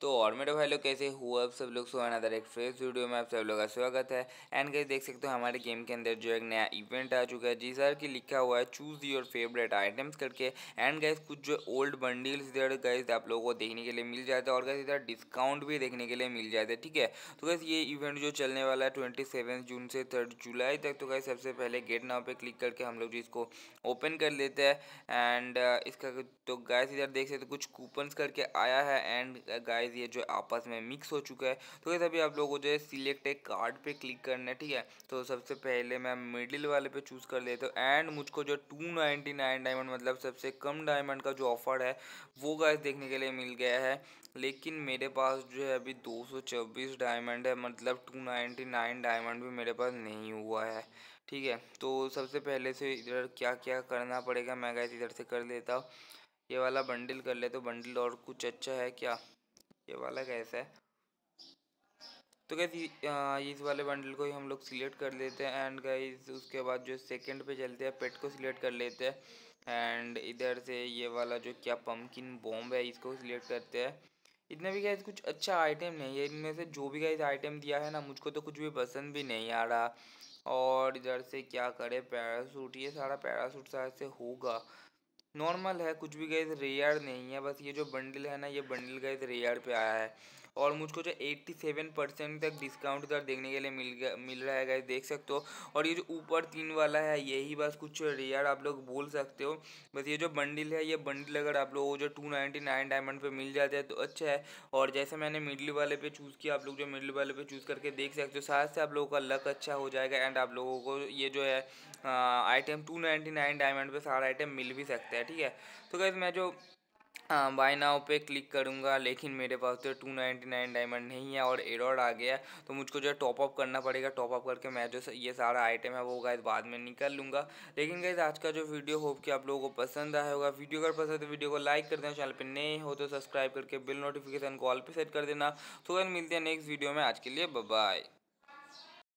तो और मेरे भाई लोग कैसे हुआ आप सब लोग, सो अनदर एक फ्रेश वीडियो में आप सब लोग का स्वागत है। एंड गाइस देख सकते हो हमारे गेम के अंदर जो एक नया इवेंट आ चुका है जी सर की लिखा हुआ है चूज़ योर फेवरेट आइटम्स करके। एंड गाइस कुछ जो ओल्ड बंडल्स इधर गाइस आप लोगों को देखने के लिए मिल जाता है और गाइस इधर डिस्काउंट भी देखने के लिए मिल जाता है, ठीक है। तो गाइस ये इवेंट जो चलने वाला है 27 जून से 3 जुलाई तक। तो गाइस सबसे पहले गेट नाउ पे क्लिक करके हम लोग जो इसको ओपन कर लेते हैं। एंड इसका तो गाइस इधर देख सकते हो कुछ कूपन्स करके आया है। एंड गाइस ये जो आपस में मिक्स हो चुका है, तो गाइस अभी आप लोगों को जो है सिलेक्ट एक कार्ड पे क्लिक करना है, ठीक है। तो सबसे पहले मैं मिडिल वाले पे चूज कर लेता हूँ। एंड मुझको जो 299 डायमंड मतलब सबसे कम डायमंड का जो ऑफर है वो गाइस देखने के लिए मिल गया है, लेकिन मेरे पास जो है अभी 224 डायमंड है, मतलब 299 डायमंड भी मेरे पास नहीं हुआ है, ठीक है। तो सबसे पहले से इधर क्या क्या करना पड़ेगा मैं गाइस इधर से कर लेता हूँ। ये वाला बंडल कर लेता हूँ। बंडल और कुछ अच्छा है क्या, ये वाला कैसा है? तो गाइस इस वाले बंडल को ही हम लोग सिलेक्ट कर लेते हैं। एंड गाइस उसके बाद जो सेकंड पे चलते हैं पेट को सिलेक्ट कर लेते हैं। एंड इधर से ये वाला जो क्या पम्पकिन बॉम्ब है इसको सिलेक्ट करते हैं। इतने भी गाइस कुछ अच्छा आइटम नहीं है, इनमें से जो भी गाइस आइटम दिया है ना मुझको तो कुछ भी पसंद भी नहीं आ रहा। और इधर से क्या करे पैरासूट, ये सारा पैरासूट सारा से होगा नॉर्मल है, कुछ भी गाइस रेयर नहीं है। बस ये जो बंडल है ना ये बंडल गाइस रेयर पे आया है। और मुझको जो 87% तक डिस्काउंट इधर देखने के लिए मिल रहा है गाइस देख सकते हो। और ये जो ऊपर 3 वाला है यही बस कुछ रेयर आप लोग बोल सकते हो। बस ये जो बंडल है ये बंडल अगर आप लोगों को जो 299 डायमंड पे मिल जाता है तो अच्छा है। और जैसे मैंने मिडिल वाले पे चूज़ किया, आप लोग जो मिडिल वाले पे चूज़ करके देख सकते हो, साथ से आप लोगों का लक अच्छा हो जाएगा। एंड आप लोगों को ये जो है आइटम 299 डायमंड पे सारा आइटम मिल भी सकता है, ठीक है। तो गाइस मैं जो बाय नाउ पे क्लिक करूंगा, लेकिन मेरे पास तो 299 डायमंड नहीं है और एरर आ गया है, तो मुझको जो है टॉपअप करना पड़ेगा। टॉपअप करके मैं जो ये सारा आइटम है वो गाइस बाद में निकाल लूँगा। लेकिन गाइस आज का जो वीडियो होप कि आप लोगों को पसंद आया होगा। वीडियो अगर पसंद है तो वीडियो को लाइक कर देना, चैनल पे नए हो तो सब्सक्राइब करके बिल नोटिफिकेशन को ऑल पे सेट कर देना। तो गाइस मिलते हैं नेक्स्ट वीडियो में, आज के लिए बाय बाय।